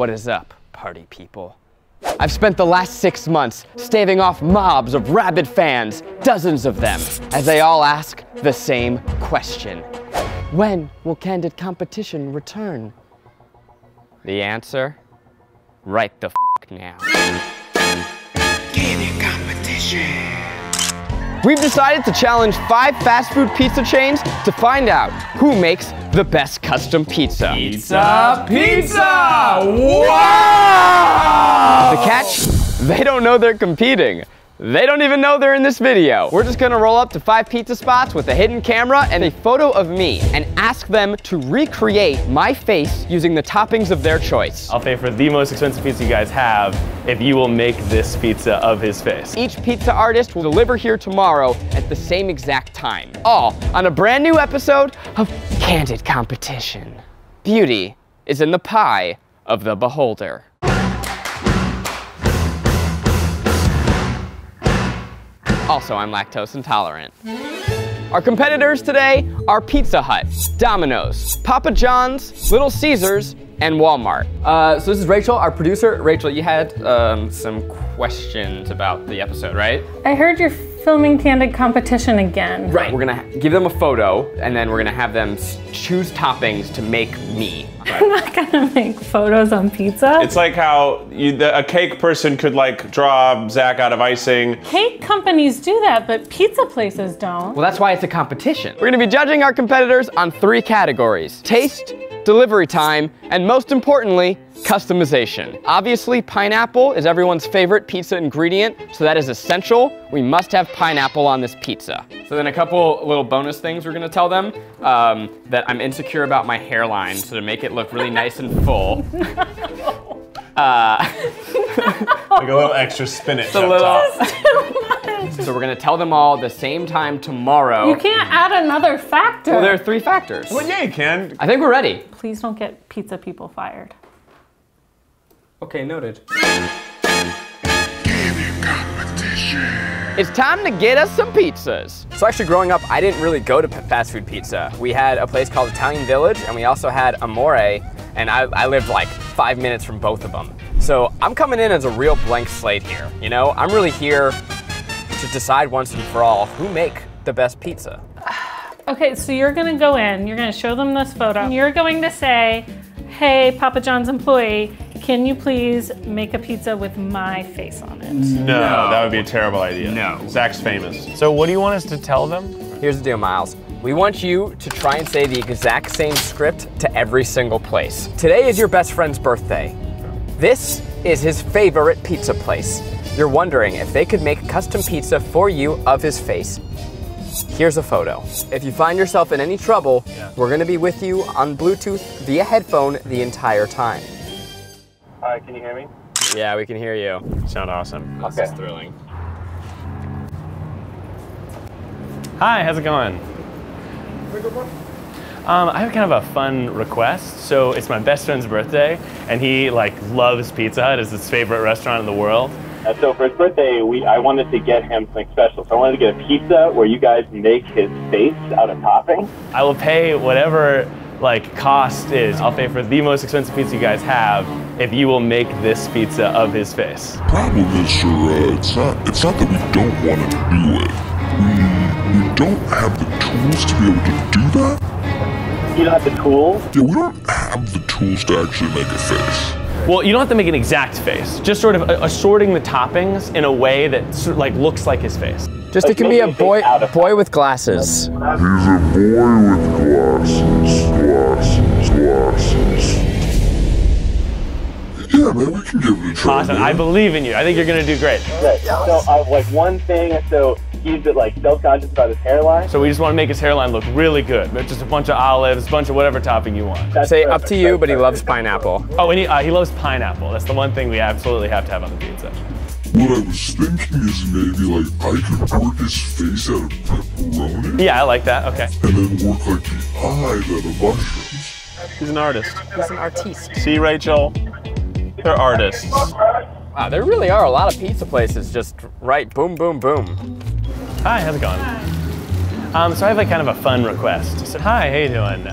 What is up, party people? I've spent the last 6 months staving off mobs of rabid fans, dozens of them, as they all ask the same question. When will Candid Competition return? The answer? Right the f*** now. Candid Competition. We've decided to challenge 5 fast food pizza chains to find out who makes the best custom pizza. Pizza, pizza! Wow! The catch? They don't know they're competing. They don't even know they're in this video. We're just gonna roll up to 5 pizza spots with a hidden camera and a photo of me and ask them to recreate my face using the toppings of their choice. I'll pay for the most expensive pizza you guys have if you will make this pizza of his face. Each pizza artist will deliver here tomorrow at the same exact time. All on a brand new episode of Candid Competition. Beauty is in the pie of the beholder. Also, I'm lactose intolerant. Our competitors today are Pizza Hut, Domino's, Papa John's, Little Caesars, and Walmart. So this is Rachel, our producer. Rachel, you had some questions about the episode, right? I heard you're filming Candid Competition again. Right, we're gonna give them a photo, and then we're gonna have them choose toppings to make me. Right. I'm not gonna make photos on pizza. It's like how a cake person could like draw Zach out of icing. Cake companies do that, but pizza places don't. Well, that's why it's a competition. We're gonna be judging our competitors on 3 categories: taste, delivery time, and most importantly, customization. Obviously, pineapple is everyone's favorite pizza ingredient, so that is essential. We must have pineapple on this pizza. So then a couple little bonus things we're gonna tell them, that I'm insecure about my hairline, so to make it look really nice and full. No. Like a little extra spinach up top. So we're gonna tell them all the same time tomorrow. You can't add another factor. Well, there are 3 factors. Well, yeah, you can. I think we're ready. Please don't get pizza people fired. Okay, noted. It's time to get us some pizzas. So actually growing up, I didn't really go to fast food pizza. We had a place called Italian Village, and we also had Amore, and I lived like 5 minutes from both of them. So I'm coming in as a real blank slate here, you know? I'm really here to decide once and for all who make the best pizza. Okay, so you're gonna go in, you're gonna show them this photo, and you're going to say, hey, Papa John's employee, can you please make a pizza with my face on it? No, that would be a terrible idea. No. Zach's famous. So what do you want us to tell them? Here's the deal, Miles. We want you to try and say the exact same script to every single place. Today is your best friend's birthday. This is his favorite pizza place. You're wondering if they could make custom pizza for you of his face. Here's a photo. If you find yourself in any trouble, we're gonna be with you on Bluetooth via headphone the entire time. Hi, can you hear me? Yeah, we can hear you. You sound awesome. Okay. This is thrilling. Hi, how's it going? I have kind of a fun request. So it's my best friend's birthday, and he like loves Pizza Hut. It's his favorite restaurant in the world. So for his birthday, I wanted to get him something special. So I wanted to get a pizza where you guys make his face out of topping. I will pay whatever like cost is. I'll pay for the most expensive pizza you guys have if you will make this pizza of his face. Problem is, Sharad, it's not that we don't want to do it. We don't have the tools to be able to do that. You don't have the tools? Yeah, we don't have the tools to actually make a face. Well, you don't have to make an exact face. Just sort of assorting the toppings in a way that sort of like looks like his face. Just it can be a boy with glasses. He's a boy with glasses. Yeah, man, we can give it a try. Awesome, man. I believe in you. I think you're gonna do great. Right. So, like one thing, so he's like self-conscious about his hairline. So we just want to make his hairline look really good. Just a bunch of olives, a bunch of whatever topping you want. That's Say perfect. Up to you, but he loves pineapple. Oh, and he loves pineapple. That's the one thing we absolutely have to have on the pizza. What I was thinking is maybe like I could work his face out of pepperoni. Yeah, I like that, okay. And then work like the eyes out of mushrooms. He's an artist. He's an artiste. See, Rachel? They're artists. Wow, there really are a lot of pizza places just right boom, boom, boom. Hi, how's it going? Hi. So I have like kind of a fun request. So, hi, how you doing?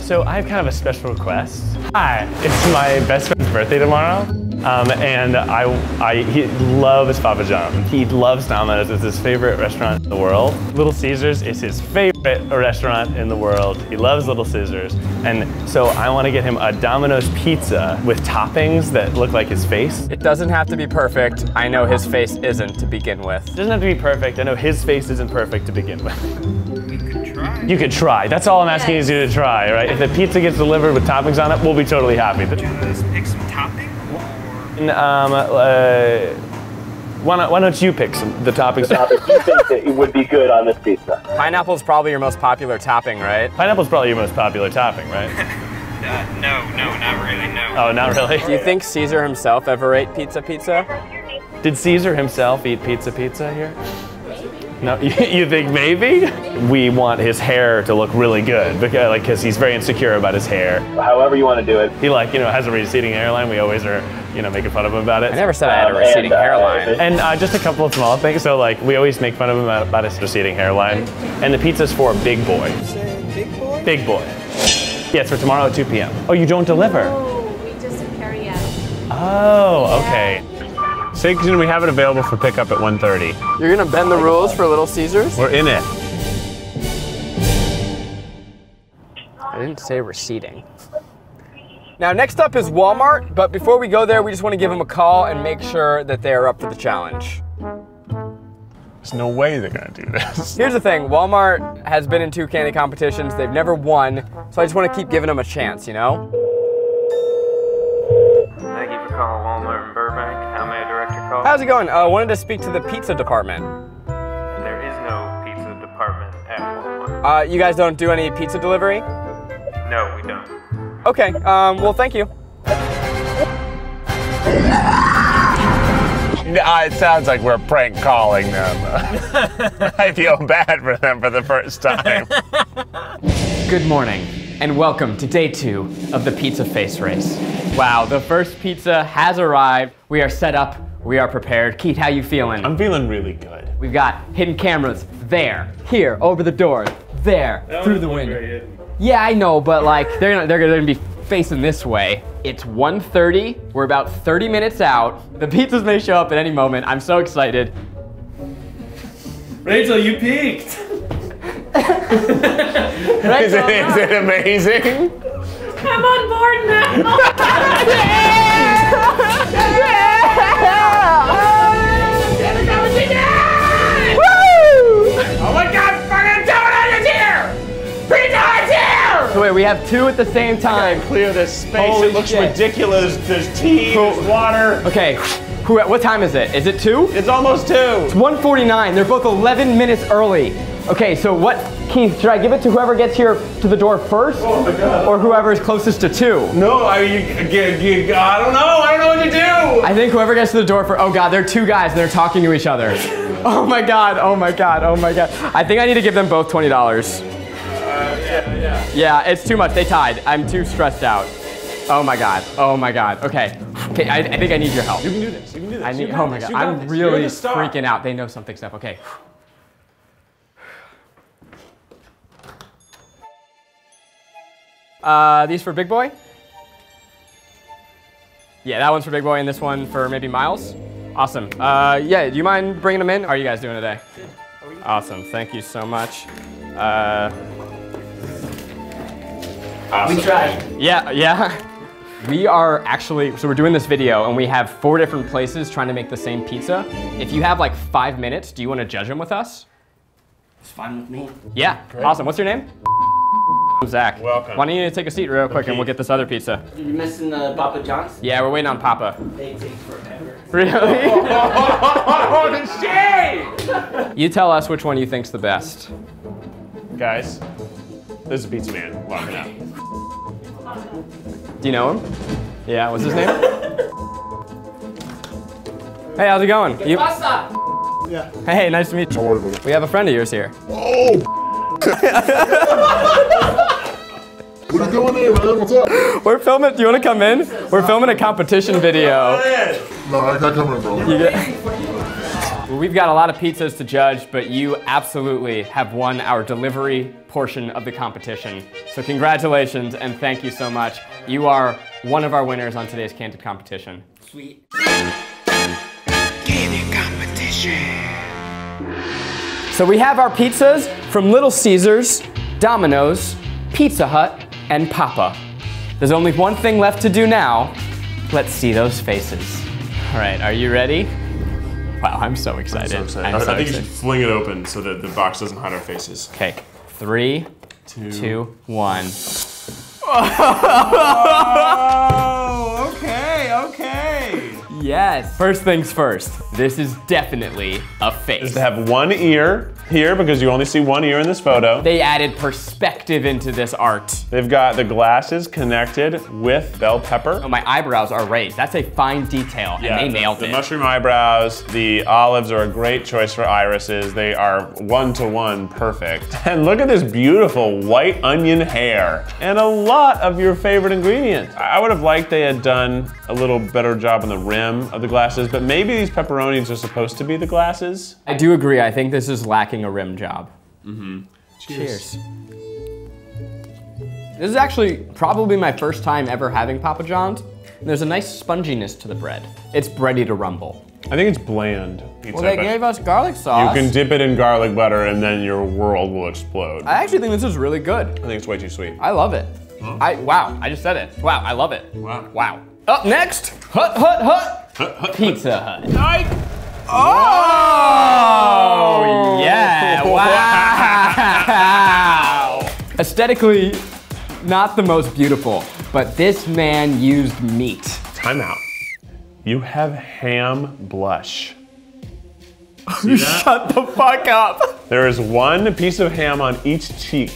So I have kind of a special request. Hi, it's my best friend's birthday tomorrow. And he loves Papa John's. He loves Domino's. It's his favorite restaurant in the world. Little Caesars is his favorite restaurant in the world. He loves Little Caesars. And so I want to get him a Domino's pizza with toppings that look like his face. It doesn't have to be perfect. I know his face isn't to begin with. It doesn't have to be perfect. I know his face isn't perfect to begin with. We could try. You could try. That's all I'm asking is you to try, right? If the pizza gets delivered with toppings on it, we'll be totally happy. But just pick some toppings. Why don't you pick the toppings you think that it would be good on this pizza? Pineapple's probably your most popular topping, right? Pineapple's probably your most popular topping, right? No, not really, no. Oh, not really? Do you think Caesar himself ever ate pizza? Did Caesar himself eat pizza here? No, you think maybe? We want his hair to look really good because he's very insecure about his hair. However you want to do it. He has a receding hairline. We always are making fun of him about it. I never said I had a receding hairline. And just a couple of small things. So we always make fun of him about his receding hairline. And the pizza's for Big Boy. Big Boy? Big Boy. Yeah, it's for tomorrow at 2 p.m. Oh, you don't deliver? No, we just carry out. Oh, okay. Station, we have it available for pickup at 1:30. You're gonna bend the rules for Little Caesars? We're in it. I didn't say receding. Now, next up is Walmart, but before we go there, we just want to give them a call and make sure that they are up to the challenge. There's no way they're gonna do this. Here's the thing, Walmart has been in 2 candy competitions, they've never won, so I just want to keep giving them a chance, you know? Thank you for calling Walmart in Burbank. How's it going? I wanted to speak to the pizza department. There is no pizza department at Walmart. You guys don't do any pizza delivery? No, we don't. Okay, well, thank you. It sounds like we're prank calling them. I feel bad for them for the first time. Good morning, and welcome to day 2 of the pizza face race. Wow, the first pizza has arrived. We are set up. We are prepared. Keith, how you feeling? I'm feeling really good. We've got hidden cameras there, here, over the door, there, that through the window. Yeah, I know, but they're gonna be facing this way. It's 1:30. We're about 30 minutes out. The pizzas may show up at any moment. I'm so excited. Rachel, you peaked. Is it amazing? I'm on board now. Yeah! Yeah! Oh my God, fucking Donut is here! Pizza Hut's here! So wait, we have 2 at the same time. Clear this space, it looks ridiculous. There's tea, there's water. Okay, what time is it? Is it 2? It's almost 2. It's 1:49, they're both 11 minutes early. Okay, so Keith, should I give it to whoever gets here to the door first? Oh my God. Or whoever is closest to 2? No, I don't know what to do. I think whoever gets to the door first, oh God, there are 2 guys and they're talking to each other. Oh my God, oh my God, oh my God. I think I need to give them both $20. Yeah, it's too much, they tied. I'm too stressed out. Oh my God, oh my God, okay. Okay, I think I need your help. You can do this, you can do this. Oh my God, I'm really freaking out. They know something's up, okay. These for Big Boy? Yeah, that one's for Big Boy and this one for maybe Miles. Awesome. Yeah, do you mind bringing them in? How are you guys doing today? Awesome, thank you so much. Awesome. We tried. Yeah. We are actually, so we're doing this video and we have 4 different places trying to make the same pizza. If you have like 5 minutes, do you want to judge them with us? It's fine with me. Yeah, great. Awesome. What's your name? Zach. Welcome. Why don't you take a seat real quick and we'll get this other pizza. You're missing the Papa John's? Yeah, we're waiting on Papa. They take forever. Really? Oh, the shade! You tell us which one you think's the best. Guys, this is a pizza man walking out. Do you know him? Yeah, what's his name? Hey, how's it going? You... Pasta! Yeah. Hey, nice to meet you. We have a friend of yours here. Oh! What are you doing there, man? What's up? We're filming. Do you want to come in? We're filming a competition video. No, I can't come in, bro. where we've got a lot of pizzas to judge, but you absolutely have won our delivery portion of the competition. So congratulations and thank you so much. You are one of our winners on today's Candid Competition. Sweet. Candid Competition. So we have our pizzas from Little Caesars, Domino's, Pizza Hut, and Papa. There's only one thing left to do now. Let's see those faces. All right, are you ready? Wow, I'm so excited. I think you should fling it open so that the box doesn't hide our faces. Okay, 3, 2, 1. Oh, okay, okay. Yes. First things first, this is definitely a face. Just to have one ear here because you only see one ear in this photo. They added perspective into this art. They've got the glasses connected with bell pepper. Oh, my eyebrows are raised. That's a fine detail, and they nailed it. The mushroom eyebrows, the olives are a great choice for irises. They are one-to-one perfect. And look at this beautiful white onion hair and a lot of your favorite ingredients. I would have liked they had done a little better job on the rim of the glasses, but maybe these pepperonis are supposed to be the glasses. I do agree, I think this is lacking a rim job. Mm-hmm. Cheers. Cheers. This is actually probably my first time ever having Papa John's, and there's a nice sponginess to the bread. It's bready to rumble. I think it's bland pizza. Well, they gave us garlic sauce. You can dip it in garlic butter and then your world will explode. I actually think this is really good. I think it's way too sweet. I love it. Huh? Wow, I just said it. Wow, I love it. Wow. Wow. Up next, Hut Hut Hut. Pizza Hut. Oh, yeah, wow. Aesthetically, not the most beautiful, but this man used meat. Time out. You have ham blush. You shut the fuck up. There is one piece of ham on each cheek,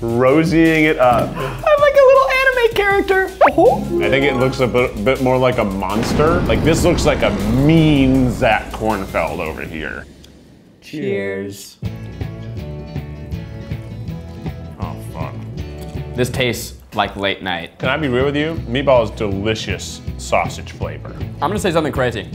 rosying it up. I'm like a little character. Oh. I think it looks a bit more like a monster. Like this looks like a mean Zach Kornfeld over here. Cheers. Oh fuck. This tastes like late night. Can I be real with you? Meatball is delicious sausage flavor. I'm gonna say something crazy.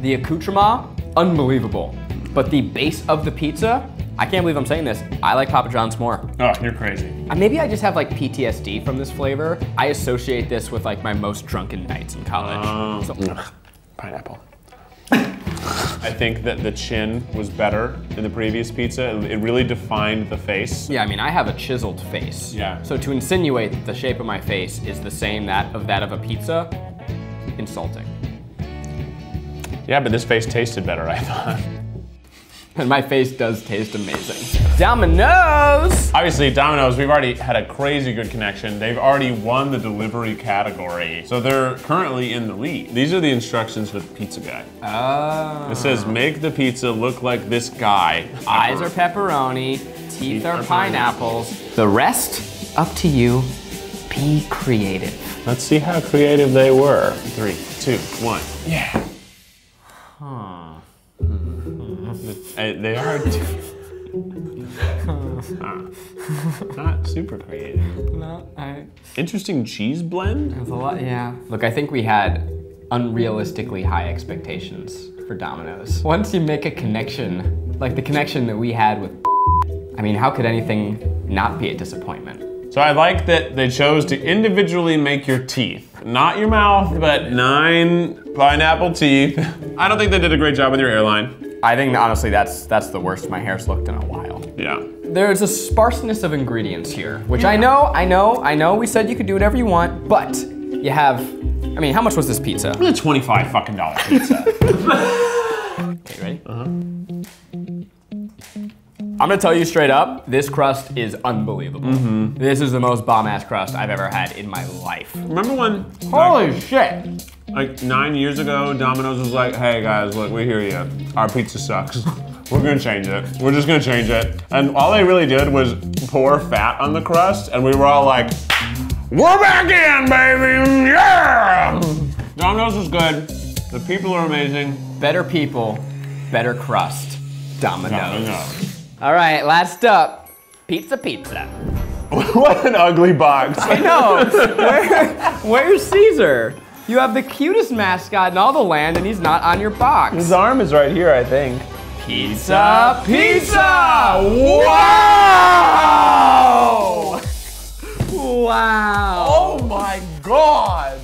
The accoutrement, unbelievable. But the base of the pizza, I can't believe I'm saying this. I like Papa John's more. Oh, you're crazy. Maybe I just have like PTSD from this flavor. I associate this with like my most drunken nights in college. Pineapple. I think that the chin was better in the previous pizza. It really defined the face. Yeah, I mean, I have a chiseled face. Yeah. So to insinuate that the shape of my face is the same that of a pizza, insulting. Yeah, but this face tasted better, I thought. And my face does taste amazing. Domino's! Obviously, Domino's, we've already had a crazy good connection. They've already won the delivery category. So they're currently in the lead. These are the instructions for the pizza guy. Oh. It says, make the pizza look like this guy. Eyes are pepperoni, teeth are pineapples. The rest, up to you. Be creative. Let's see how creative they were. 3, 2, 1, yeah. Huh. They are not super creative. No, interesting cheese blend? That's a lot, yeah. Look, I think we had unrealistically high expectations for Domino's. Once you make a connection, like the connection that we had with, I mean, how could anything not be a disappointment? So I like that they chose to individually make your teeth. Not your mouth, but 9 pineapple teeth. I don't think they did a great job with your hairline. I think, honestly, that's the worst my hair's looked in a while. Yeah. There's a sparseness of ingredients here, which I know, we said you could do whatever you want, but you have, I mean, how much was this pizza? It was a $25 fucking pizza. Okay, ready? Uh-huh. I'm gonna tell you straight up, this crust is unbelievable. Mm-hmm. This is the most bomb-ass crust I've ever had in my life. Remember when? Holy shit! Like 9 years ago, Domino's was like, hey guys, look, we hear you. Our pizza sucks. We're gonna change it. We're just gonna change it. And all they really did was pour fat on the crust, and we were all like, we're back in, baby, yeah! Domino's was good. The people are amazing. Better people, better crust. Domino's. All right, last up, Pizza. What an ugly box. I know, where's Caesar? You have the cutest mascot in all the land, and he's not on your box. His arm is right here, I think. Pizza, pizza! Wow! Wow! Oh my God!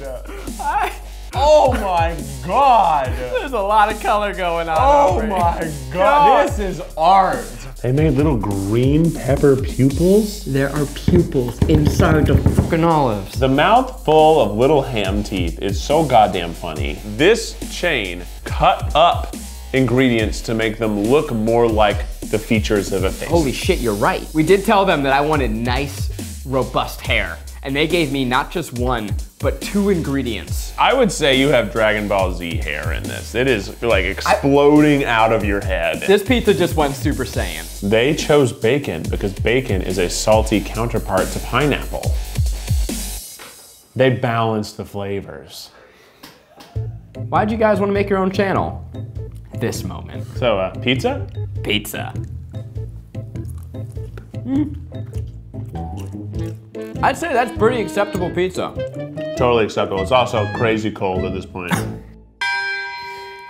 Oh my God! There's a lot of color going on. Oh my God! This is art. They made little green pepper pupils. There are pupils inside the fucking olives. The mouth full of little ham teeth is so goddamn funny. This chain cut up ingredients to make them look more like the features of a face. Holy shit, you're right. We did tell them that I wanted nice, robust hair. And they gave me not just one, but two ingredients. I would say you have Dragon Ball Z hair in this. It is like exploding out of your head. This pizza just went Super Saiyan. They chose bacon because bacon is a salty counterpart to pineapple. They balanced the flavors. Why'd you guys want to make your own channel? This moment. So, pizza? Pizza. I'd say that's pretty acceptable pizza. Totally acceptable. It's also crazy cold at this point.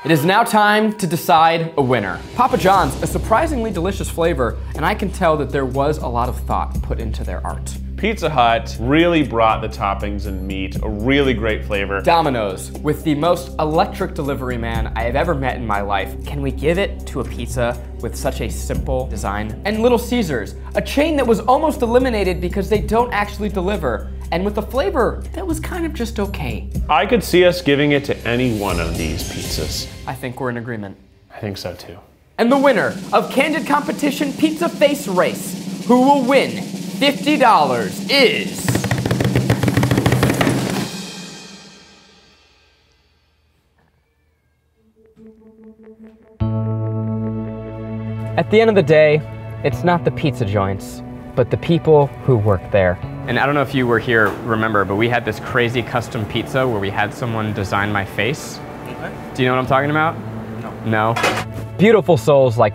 It is now time to decide a winner. Papa John's, a surprisingly delicious flavor, and I can tell that there was a lot of thought put into their art. Pizza Hut really brought the toppings and meat, a really great flavor. Domino's, with the most electric delivery man I have ever met in my life. Can we give it to a pizza with such a simple design? And Little Caesars, a chain that was almost eliminated because they don't actually deliver, and with a flavor that was kind of just okay. I could see us giving it to any one of these pizzas. I think we're in agreement. I think so too. And the winner of Candid Competition Pizza Face Race, who will win $50 is... At the end of the day, it's not the pizza joints, but the people who work there. And I don't know if you were here, remember, but we had this crazy custom pizza where we had someone design my face. Okay. Do you know what I'm talking about? No. No? Beautiful souls like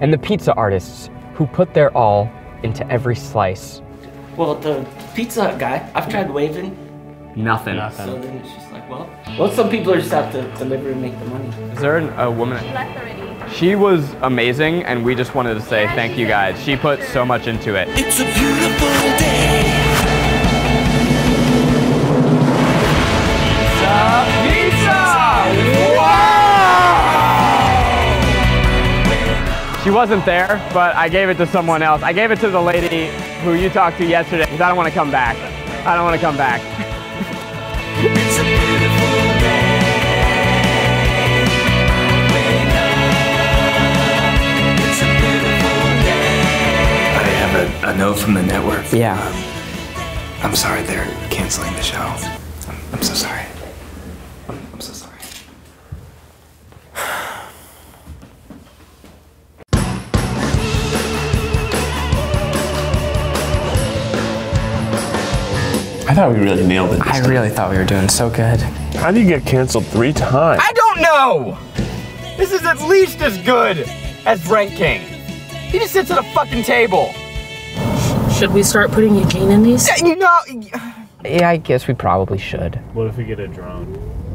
and the pizza artists who put their all into every slice. Well, the Pizza Hut guy, I've tried waving. Nothing. So then it's just like, well, some people just have to deliver and make the money. Is there a woman? She left already. She was amazing, and we just wanted to say thank you guys. She put so much into it. It's a beautiful day. Pizza! Wow! She wasn't there, but I gave it to someone else. I gave it to the lady who you talked to yesterday, because I don't want to come back. I don't want to come back. It's a beautiful day. It's a beautiful day. I have a note from the network. Yeah. I'm sorry they're canceling the show. I'm so sorry. I'm so sorry. I thought we really nailed it. I really thought we were doing so good. How do you get canceled 3 times? I don't know! This is at least as good as Frank King. He just sits at a fucking table. Should we start putting Eugene in these? No! Yeah, I guess we probably should. What if we get a drone?